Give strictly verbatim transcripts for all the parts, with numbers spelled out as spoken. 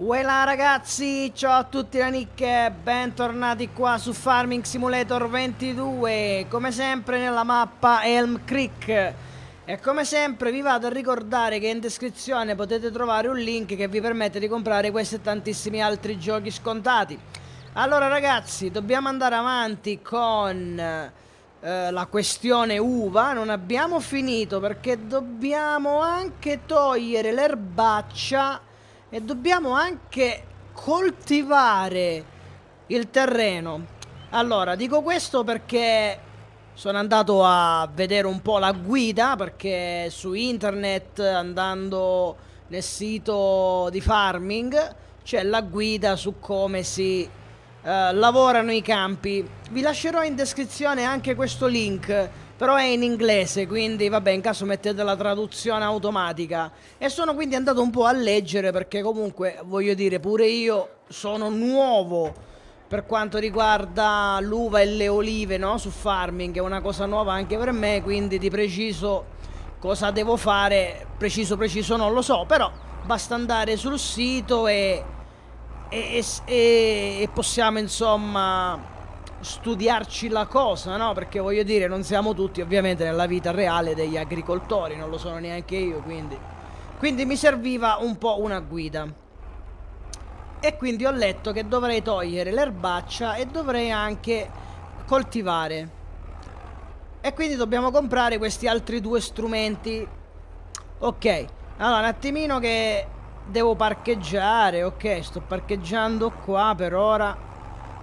Uela ragazzi, ciao a tutti da Nick, bentornati qua su Farming Simulator ventidue, come sempre nella mappa Elm Creek. E come sempre vi vado a ricordare che in descrizione potete trovare un link che vi permette di comprare questi e tantissimi altri giochi scontati. Allora ragazzi, dobbiamo andare avanti con eh, la questione uva, non abbiamo finito perché dobbiamo anche togliere l'erbaccia e dobbiamo anche coltivare il terreno. Allora, dico questo perché sono andato a vedere un po' la guida, perché su internet, andando nel sito di farming, c'è la guida su come si eh, lavorano i campi. Vi lascerò in descrizione anche questo link, però è in inglese, quindi vabbè, in caso mettete la traduzione automatica. E sono quindi andato un po' a leggere, perché comunque, voglio dire, pure io sono nuovo per quanto riguarda l'uva e le olive, no? Su farming è una cosa nuova anche per me, quindi di preciso cosa devo fare, preciso preciso non lo so, però basta andare sul sito e, e, e, e possiamo insomma studiarci la cosa, no? Perché voglio dire, non siamo tutti ovviamente nella vita reale degli agricoltori, non lo sono neanche io, quindi quindi mi serviva un po' una guida. E quindi ho letto che dovrei togliere l'erbaccia e dovrei anche coltivare, e quindi dobbiamo comprare questi altri due strumenti. Ok, allora un attimino che devo parcheggiare. Ok, sto parcheggiando qua per ora.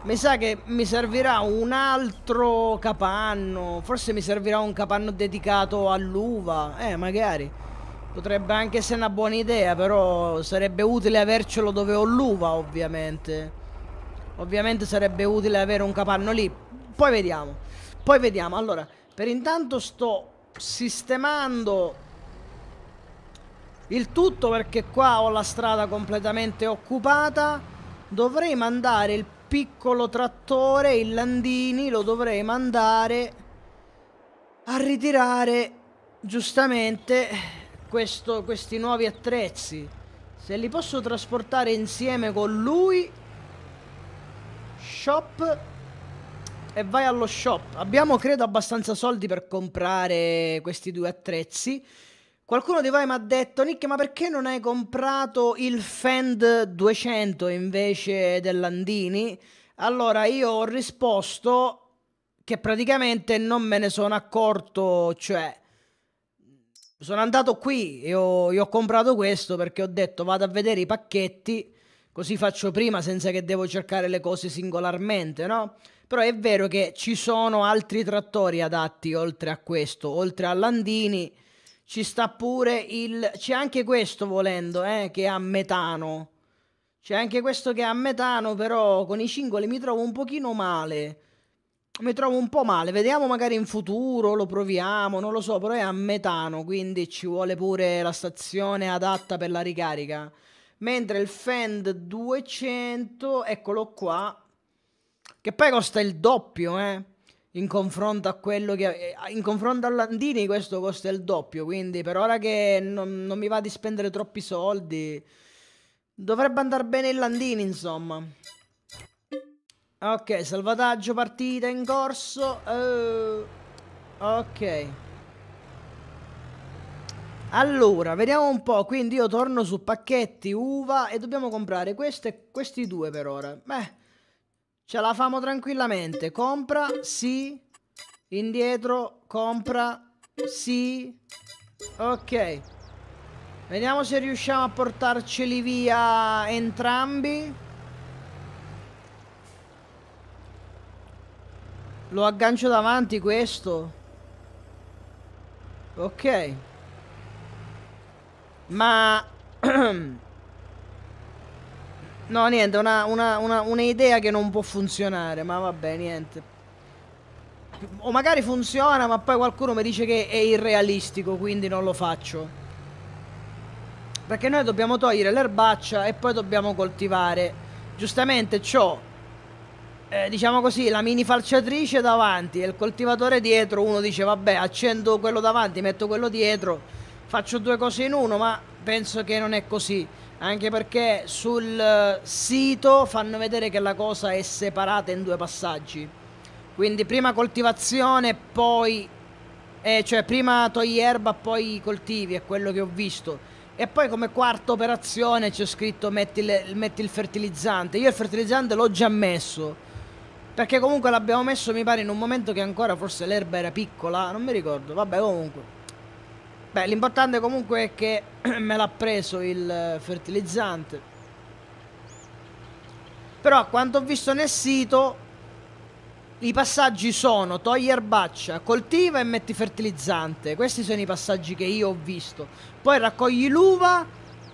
Mi sa che mi servirà un altro capanno, forse mi servirà un capanno dedicato all'uva, eh magari, potrebbe anche essere una buona idea, però sarebbe utile avercelo dove ho l'uva ovviamente, ovviamente sarebbe utile avere un capanno lì, poi vediamo, poi vediamo. Allora, per intanto sto sistemando il tutto perché qua ho la strada completamente occupata, dovrei mandare il piccolo trattore, il Landini, lo dovrei mandare a ritirare giustamente questo, questi nuovi attrezzi. Se li posso trasportare insieme con lui, shop, e vai allo shop. Abbiamo credo abbastanza soldi per comprare questi due attrezzi. Qualcuno di voi mi ha detto: Nick, ma perché non hai comprato il Fend duecento invece del Landini? Allora io ho risposto che praticamente non me ne sono accorto, cioè sono andato qui e ho, e ho comprato questo perché ho detto vado a vedere i pacchetti, così faccio prima senza che devo cercare le cose singolarmente, no? Però è vero che ci sono altri trattori adatti oltre a questo, oltre al Landini. Ci sta pure il... c'è anche questo volendo, eh, che ha metano. C'è anche questo che ha metano, però con i cingoli mi trovo un pochino male. Mi trovo un po' male. Vediamo magari in futuro, lo proviamo, non lo so, però è a metano, quindi ci vuole pure la stazione adatta per la ricarica. Mentre il Fend duecento, eccolo qua, che poi costa il doppio, eh. In confronto a quello che... in confronto a Landini questo costa il doppio, quindi per ora che non, non mi va di spendere troppi soldi dovrebbe andare bene il Landini, insomma. Ok, salvataggio partita in corso. uh, Ok, allora vediamo un po'. Quindi io torno su pacchetti uva e dobbiamo comprare queste, questi due per ora. Beh, ce la famo tranquillamente. Compra, sì. Indietro, compra, sì. Ok, vediamo se riusciamo a portarceli via entrambi. Lo aggancio davanti questo. Ok, ma... no, niente, una, una, una, un'idea che non può funzionare, ma vabbè, niente. O magari funziona, ma poi qualcuno mi dice che è irrealistico, quindi non lo faccio. Perché noi dobbiamo togliere l'erbaccia e poi dobbiamo coltivare. Giustamente c'ho, eh, diciamo così, la mini falciatrice davanti e il coltivatore dietro. Uno dice, vabbè, accendo quello davanti, metto quello dietro, faccio due cose in uno, ma penso che non è così. Anche perché sul sito fanno vedere che la cosa è separata in due passaggi. Quindi prima coltivazione, poi eh, cioè prima togli erba, poi coltivi, è quello che ho visto. E poi come quarta operazione c'è scritto metti, le, metti il fertilizzante. Io il fertilizzante l'ho già messo, perché comunque l'abbiamo messo mi pare in un momento che ancora forse l'erba era piccola, non mi ricordo. Vabbè, comunque, beh, l'importante comunque è che me l'ha preso il fertilizzante. Però a quanto ho visto nel sito i passaggi sono togli erbaccia, coltiva e metti fertilizzante. Questi sono i passaggi che io ho visto. Poi raccogli l'uva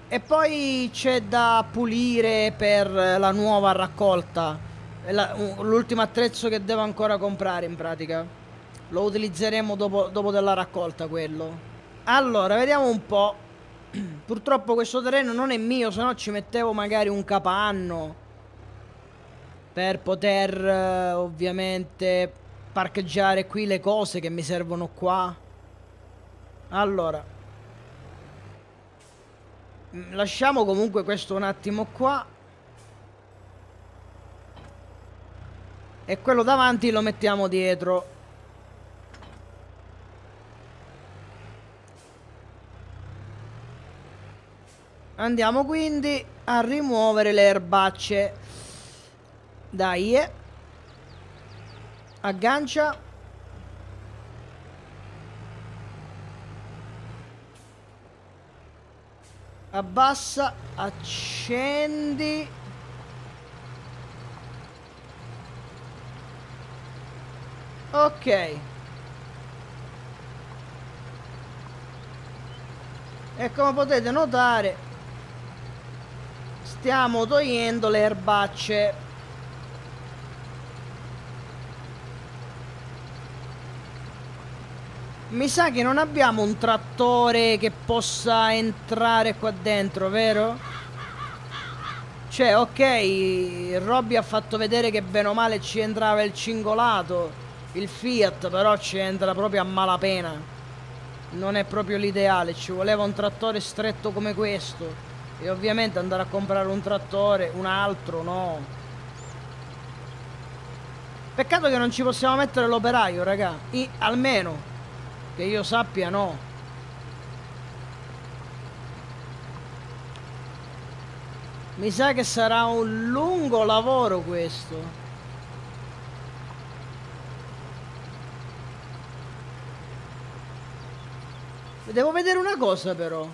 e poi c'è da pulire per la nuova raccolta. L'ultimo attrezzo che devo ancora comprare in pratica. Lo utilizzeremo dopo, dopo della raccolta quello. Allora, vediamo un po'. Purtroppo questo terreno non è mio, se no ci mettevo magari un capanno per poter eh, ovviamente parcheggiare qui le cose che mi servono qua. Allora, lasciamo comunque questo un attimo qua e quello davanti lo mettiamo dietro. Andiamo quindi a rimuovere le erbacce. Dai, eh. Aggancia. Abbassa. Accendi. Ok. E come potete notare, stiamo togliendo le erbacce. Mi sa che non abbiamo un trattore che possa entrare qua dentro, vero? Cioè, ok, Robby ha fatto vedere che bene o male ci entrava il cingolato, il Fiat, però ci entra proprio a malapena. Non è proprio l'ideale, ci voleva un trattore stretto come questo. E ovviamente andare a comprare un trattore, un altro, no. Peccato che non ci possiamo mettere l'operaio, raga. I, almeno... che io sappia, no. Mi sa che sarà un lungo lavoro questo. Devo vedere una cosa però.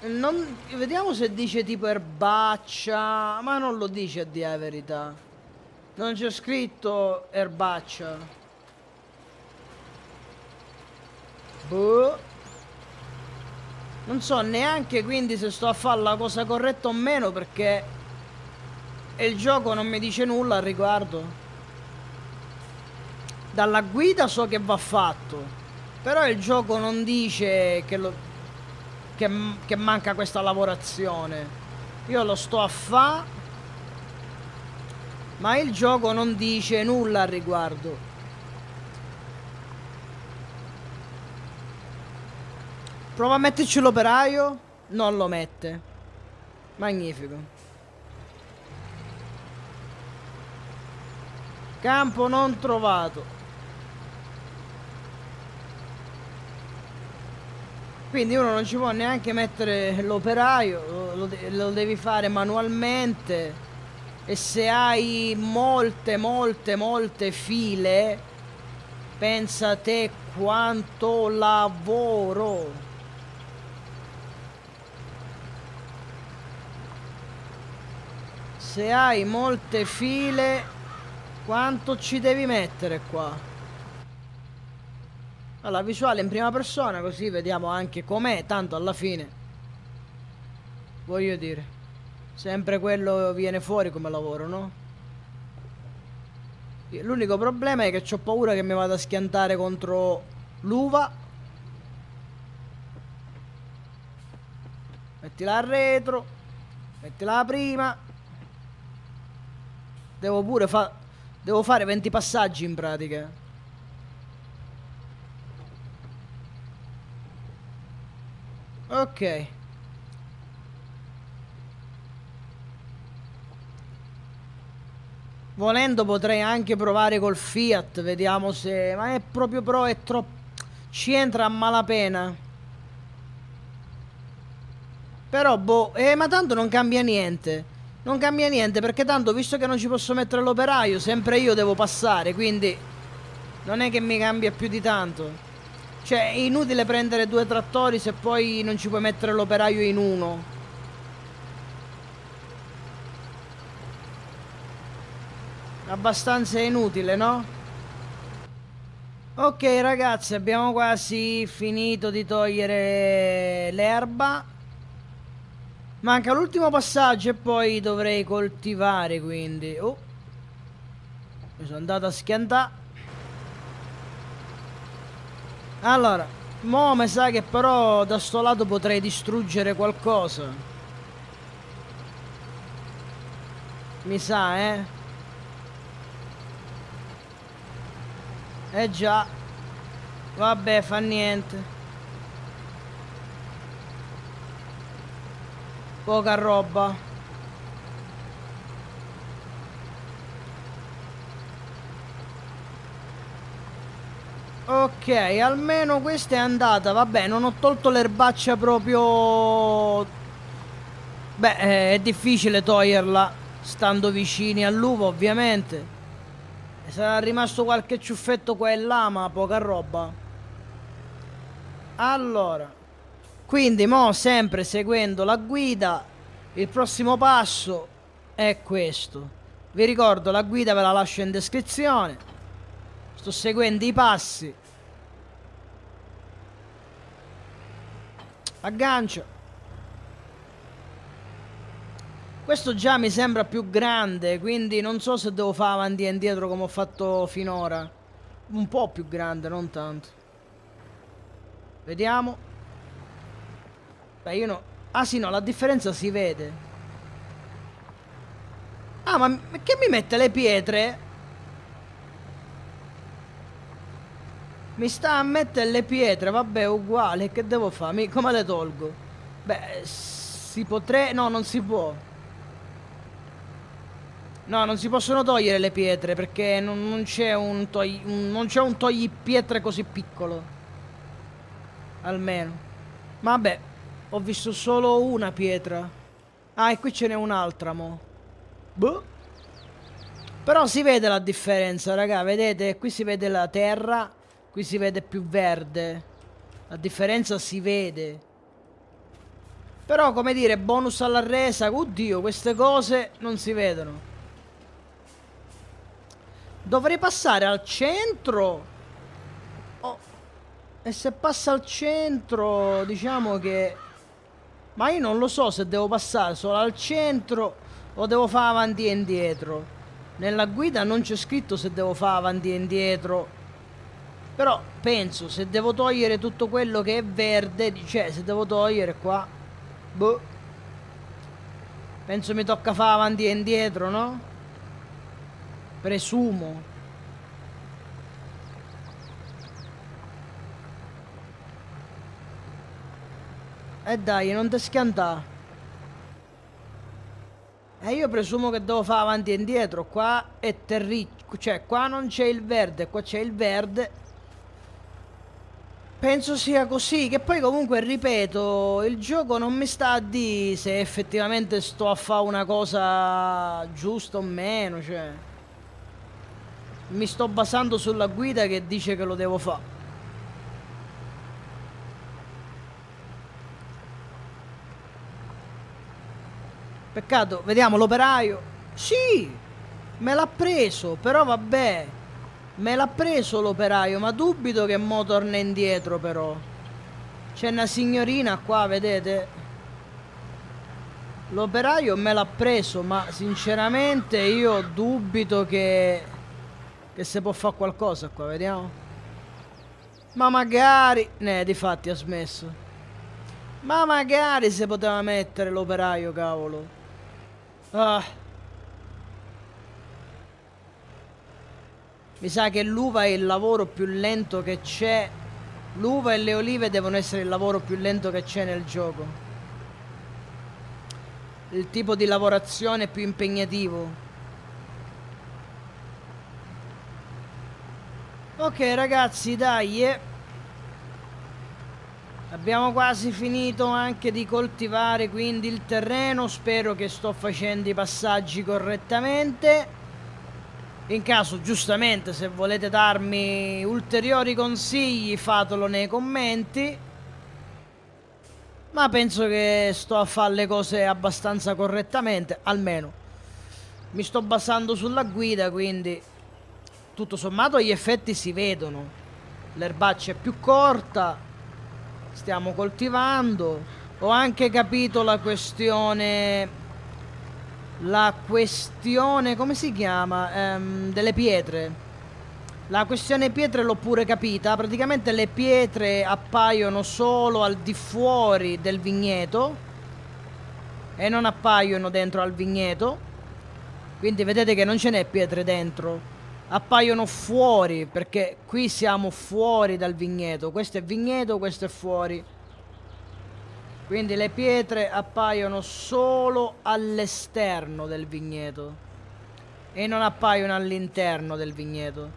Non... Vediamo se dice tipo erbaccia. Ma non lo dice a dire la verità. Non c'è scritto erbaccia. Boh. Non so neanche quindi se sto a fare la cosa corretta o meno, perché il gioco non mi dice nulla al riguardo. Dalla guida so che va fatto, però il gioco non dice che, lo, che, che manca questa lavorazione. Io lo sto a fare, ma il gioco non dice nulla al riguardo. Prova a metterci l'operaio, non lo mette. Magnifico. Campo non trovato. Quindi uno non ci può neanche mettere l'operaio, lo, lo devi fare manualmente. E se hai molte, molte, molte file, pensa te quanto lavoro. Se hai molte file, quanto ci devi mettere qua? Allora, visuale in prima persona, così vediamo anche com'è. Tanto alla fine, voglio dire, sempre quello viene fuori come lavoro, no? L'unico problema è che ho paura che mi vada a schiantare contro l'uva. Mettila a retro, mettila a prima. Devo pure fa... Devo fare venti passaggi in pratica. Ok. Volendo potrei anche provare col Fiat, vediamo se... Ma è proprio pro, è troppo... Ci entra a malapena. Però boh, eh, ma tanto non cambia niente. Non cambia niente perché tanto, visto che non ci posso mettere l'operaio, sempre io devo passare, quindi non è che mi cambia più di tanto. Cioè è inutile prendere due trattori se poi non ci puoi mettere l'operaio in uno. Abbastanza inutile, no? Ok ragazzi, abbiamo quasi finito di togliere l'erba. Manca l'ultimo passaggio e poi dovrei coltivare, quindi... Oh! Mi sono andato a schiantare. Allora, mo mi sa che però da sto lato potrei distruggere qualcosa. Mi sa, eh? Eh già. Vabbè, fa niente. Poca roba. Ok, almeno questa è andata. Vabbè, non ho tolto l'erbaccia proprio. Beh, è difficile toglierla stando vicini all'uva, ovviamente. Sarà rimasto qualche ciuffetto qua e là, ma poca roba. Allora, quindi mo sempre seguendo la guida, il prossimo passo è questo. Vi ricordo, la guida ve la lascio in descrizione. Sto seguendo i passi. Aggancio. Questo già mi sembra più grande, quindi non so se devo fare avanti e indietro come ho fatto finora. Un po' più grande, non tanto. Vediamo. Beh, io no. Ah sì, no, la differenza si vede. Ah, ma che mi mette le pietre? Mi sta a mettere le pietre, vabbè, uguale. Che devo fare? Mi... Come le tolgo? Beh, si potrebbe... No, non si può. No, non si possono togliere le pietre perché non, non c'è un togli, un, non c'è un togli pietre così piccolo. Almeno. Ma vabbè, ho visto solo una pietra. Ah, e qui ce n'è un'altra, mo. Boh. Però si vede la differenza, raga, vedete? Qui si vede la terra, qui si vede più verde. La differenza si vede. Però, come dire, bonus alla resa. Oddio, queste cose non si vedono. Dovrei passare al centro. Oh. E se passa al centro, diciamo che... Ma io non lo so se devo passare solo al centro o devo fare avanti e indietro. Nella guida non c'è scritto se devo fare avanti e indietro. Però penso, se devo togliere tutto quello che è verde, cioè se devo togliere qua, boh, penso mi tocca fare avanti e indietro, no? Presumo. E eh dai, non ti schiantà. E eh io presumo che devo fare avanti e indietro. Qua è terriccio. Cioè qua non c'è il verde, qua c'è il verde. Penso sia così. Che poi comunque, ripeto, il gioco non mi sta a dire se effettivamente sto a fare una cosa giusta o meno. Cioè mi sto basando sulla guida che dice che lo devo fare. Peccato, vediamo l'operaio. Sì, me l'ha preso, però vabbè. Me l'ha preso l'operaio, ma dubito che mo torna indietro però. C'è una signorina qua, vedete? L'operaio me l'ha preso, ma sinceramente io dubito che... Che se può fare qualcosa qua, vediamo. Ma magari... Ne, difatti ha smesso. Ma magari se poteva mettere l'operaio, cavolo. Ah. Mi sa che l'uva è il lavoro più lento che c'è. L'uva e le olive devono essere il lavoro più lento che c'è nel gioco. Il tipo di lavorazione più impegnativo. Ok ragazzi, dai, eh. abbiamo quasi finito anche di coltivare quindi il terreno. Spero che sto facendo i passaggi correttamente. In caso, giustamente, se volete darmi ulteriori consigli, fatelo nei commenti. Ma penso che sto a fare le cose abbastanza correttamente, almeno mi sto basando sulla guida, quindi tutto sommato gli effetti si vedono. L'erbaccia è più corta, stiamo coltivando. Ho anche capito la questione, la questione, come si chiama? Ehm, delle pietre. La questione pietre l'ho pure capita. Praticamente le pietre appaiono solo al di fuori del vigneto e non appaiono dentro al vigneto. Quindi vedete che non ce n'è pietre dentro, appaiono fuori, perché qui siamo fuori dal vigneto. Questo è vigneto, questo è fuori. Quindi le pietre appaiono solo all'esterno del vigneto e non appaiono all'interno del vigneto.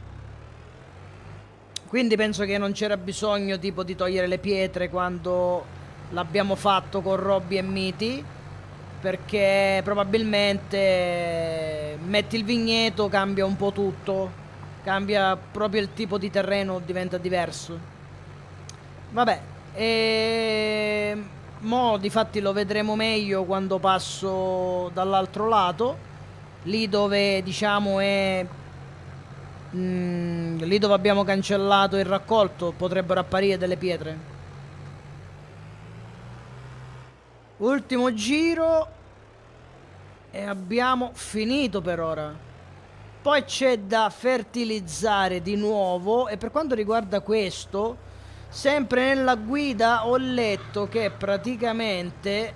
Quindi penso che non c'era bisogno tipo di togliere le pietre quando l'abbiamo fatto con Robby e Miti, perché probabilmente metti il vigneto, cambia un po' tutto, cambia proprio il tipo di terreno, diventa diverso. Vabbè, e mo difatti lo vedremo meglio quando passo dall'altro lato, lì dove diciamo è mh, lì dove abbiamo cancellato il raccolto potrebbero apparire delle pietre. Ultimo giro e abbiamo finito per ora. Poi c'è da fertilizzare di nuovo, e per quanto riguarda questo, sempre nella guida ho letto che praticamente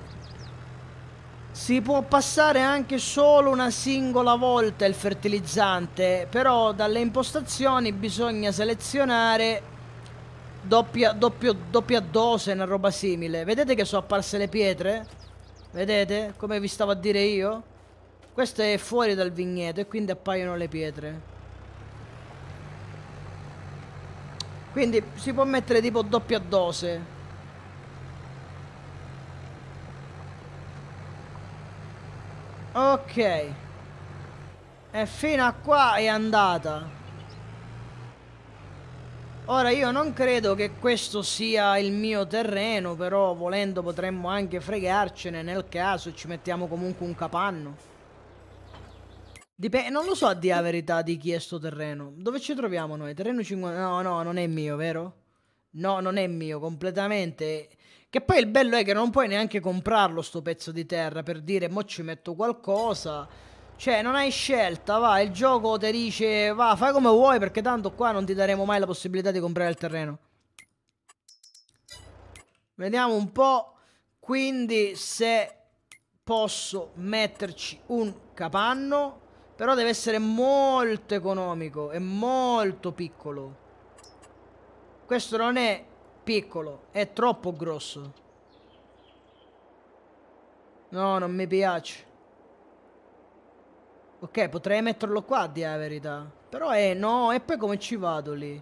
si può passare anche solo una singola volta il fertilizzante, però dalle impostazioni bisogna selezionare Doppia, doppio, doppia dose, una roba simile. Vedete che sono apparse le pietre? Vedete? Come vi stavo a dire io? Questo è fuori dal vigneto e quindi appaiono le pietre. Quindi si può mettere tipo doppia dose. Ok, e fino a qua è andata. Ora io non credo che questo sia il mio terreno, però volendo potremmo anche fregarcene, nel caso ci mettiamo comunque un capanno. Dipende, non lo so a dire la verità di chi è sto terreno. Dove ci troviamo noi? Terreno cinquanta... No, no, non è mio, vero? No, non è mio, completamente. Che poi il bello è che non puoi neanche comprarlo sto pezzo di terra per dire mo ci metto qualcosa... Cioè non hai scelta, va, il gioco ti dice va, fai come vuoi perché tanto qua non ti daremo mai la possibilità di comprare il terreno. Vediamo un po', quindi se posso metterci un capanno, però deve essere molto economico e molto piccolo. Questo non è piccolo, è troppo grosso. No, non mi piace. Ok, potrei metterlo qua a dire la verità. Però eh no, e poi come ci vado lì?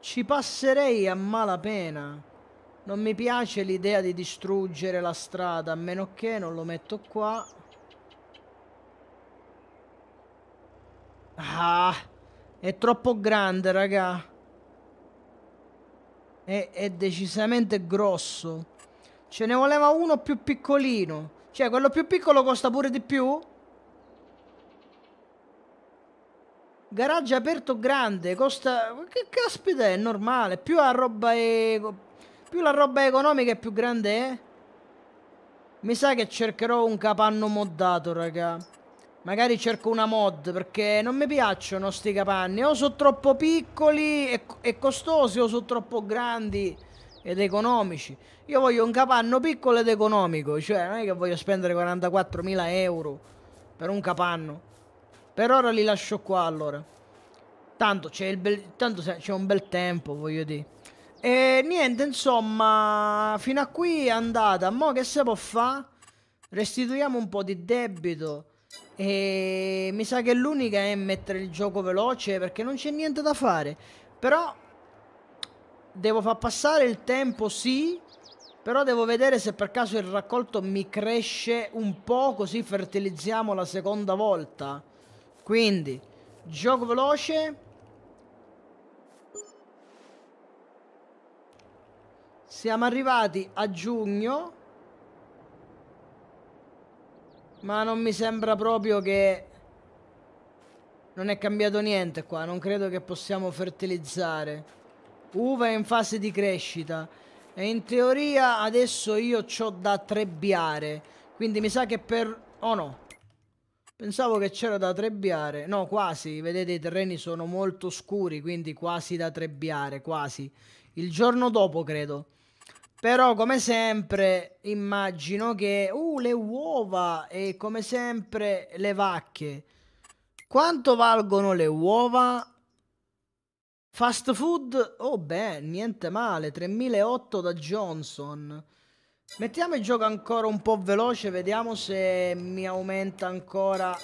Ci passerei a malapena. Non mi piace l'idea di distruggere la strada, a meno che non lo metto qua. Ah, è troppo grande, raga. È, è decisamente grosso. Ce ne voleva uno più piccolino. Cioè, quello più piccolo costa pure di più? Garage aperto grande, costa... Che caspita è, normale. Più la roba è... Più la roba economica è più grande è. Mi sa che cercherò un capanno moddato, raga. Magari cerco una mod, perché non mi piacciono sti capanni. O sono troppo piccoli e, e costosi, o sono troppo grandi ed economici. Io voglio un capanno piccolo ed economico. Cioè, non è che voglio spendere quarantaquattromila euro per un capanno. Per ora li lascio qua allora. Tanto c'è il bel... Tanto c'è un bel tempo, voglio dire. E niente, insomma, fino a qui è andata. Mo che se può fare? Restituiamo un po' di debito. E mi sa che l'unica è mettere il gioco veloce, perché non c'è niente da fare. Però devo far passare il tempo, sì. Però devo vedere se per caso il raccolto mi cresce un po', così fertilizziamo la seconda volta. Quindi, gioco veloce. Siamo arrivati a giugno. Ma non mi sembra proprio che... non è cambiato niente qua, non credo che possiamo fertilizzare. Uva è in fase di crescita. E in teoria adesso io c'ho da trebbiare. Quindi mi sa che per... oh no. Pensavo che c'era da trebbiare. No, quasi. Vedete, i terreni sono molto scuri, quindi quasi da trebbiare, quasi. Il giorno dopo, credo. Però, come sempre, immagino che... Uh, le uova e, come sempre, le vacche. Quanto valgono le uova? Fast food, oh beh, niente male, tremilaotto da Johnson. Mettiamo il gioco ancora un po' veloce, vediamo se mi aumenta ancora.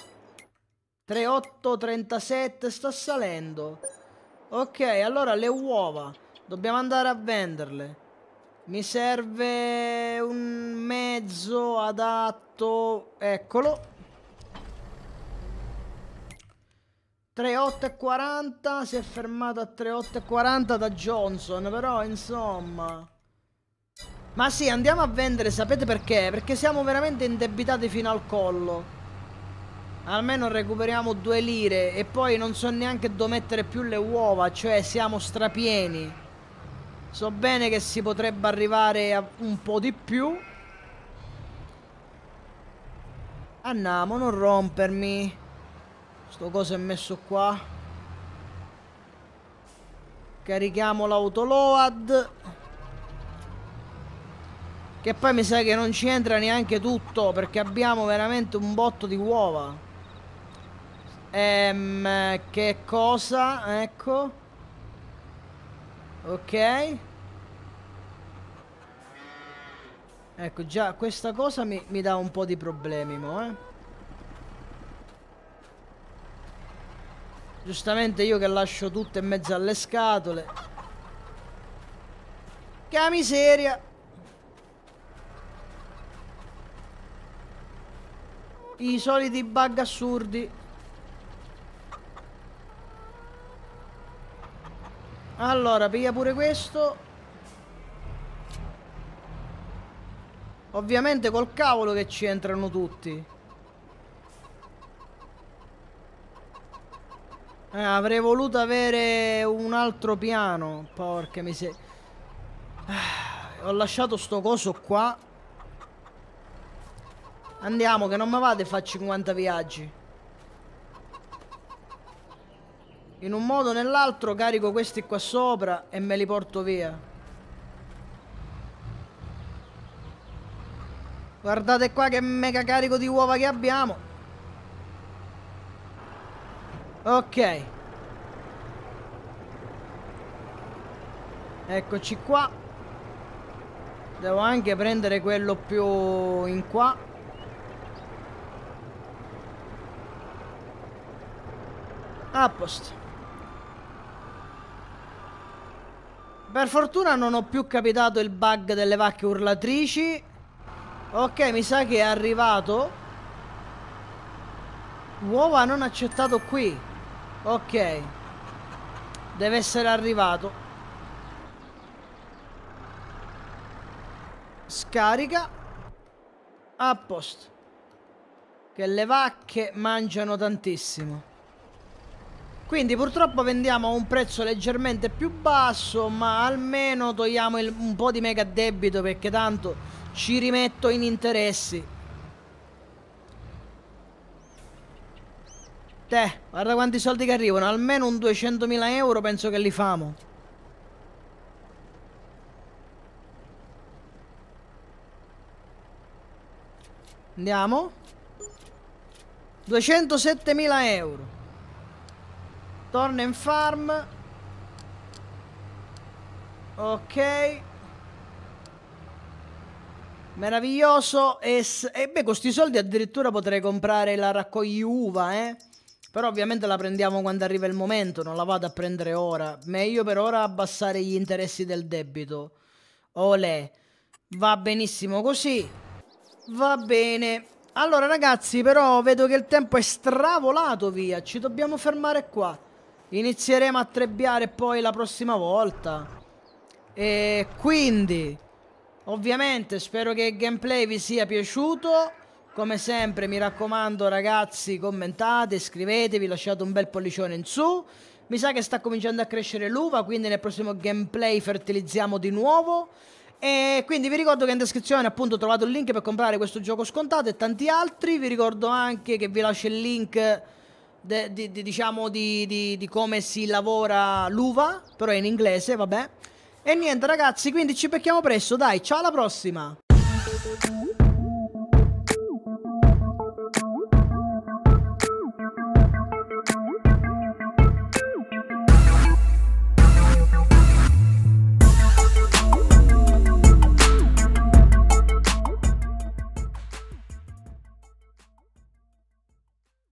Trentotto, trentasette, sta salendo. Ok, allora le uova, dobbiamo andare a venderle. Mi serve un mezzo adatto, eccolo. trentotto e quaranta, si è fermato a trentotto e quaranta da Johnson, però insomma... Ma sì, andiamo a vendere, sapete perché? Perché siamo veramente indebitati fino al collo. Almeno recuperiamo due lire e poi non so neanche dove mettere più le uova, cioè siamo strapieni. So bene che si potrebbe arrivare a un po' di più. Andiamo, non rompermi. Sto coso è messo qua. Carichiamo l'autoload. Che poi mi sa che non ci entra neanche tutto, perché abbiamo veramente un botto di uova. Ehm, che cosa? Ecco. Ok. Ecco, già questa cosa mi, mi dà un po' di problemi, mo, eh. Giustamente io che lascio tutto in mezzo alle scatole. Che miseria. I soliti bug assurdi. Allora, piglia pure questo. Ovviamente col cavolo che ci entrano tutti. Eh, avrei voluto avere un altro piano. Porca miseria. Ah, ho lasciato sto coso qua. Andiamo, che non mi vado e fa cinquanta viaggi. In un modo o nell'altro carico questi qua sopra e me li porto via. Guardate qua che mega carico di uova che abbiamo. Ok. Eccoci qua. Devo anche prendere quello più in qua. A posto. Per fortuna non ho più capitato il bug delle vacche urlatrici. Ok, mi sa che è arrivato. Uova non accettato qui. Ok. Deve essere arrivato. Scarica. A posto. Che le vacche mangiano tantissimo. Quindi purtroppo vendiamo a un prezzo leggermente più basso, ma almeno togliamo il, un po' di mega debito, perché tanto ci rimetto in interessi. Te, guarda quanti soldi che arrivano. Almeno un duecentomila euro penso che li famo. Andiamo. duecentosettemila euro. Torna in farm. Ok. Meraviglioso. E, e beh, con questi soldi addirittura potrei comprare la raccogli uva, eh. Però ovviamente la prendiamo quando arriva il momento, non la vado a prendere ora. Meglio per ora abbassare gli interessi del debito. Olè, va benissimo così. Va bene. Allora ragazzi, però vedo che il tempo è stravolato via. Ci dobbiamo fermare qua. Inizieremo a trebbiare poi la prossima volta. E quindi, ovviamente spero che il gameplay vi sia piaciuto. Come sempre mi raccomando ragazzi, commentate, iscrivetevi, lasciate un bel pollicione in su. Mi sa che sta cominciando a crescere l'uva, quindi nel prossimo gameplay fertilizziamo di nuovo. E quindi vi ricordo che in descrizione appunto trovate il link per comprare questo gioco scontato e tanti altri. Vi ricordo anche che vi lascio il link de, de, de, diciamo di, di, di come si lavora l'uva, però è in inglese, vabbè. E niente ragazzi, quindi ci becchiamo presto, dai, ciao, alla prossima!